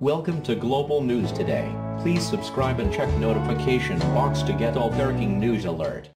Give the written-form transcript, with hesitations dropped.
Welcome to Global News Today. Please subscribe and check notification box to get all breaking news alert.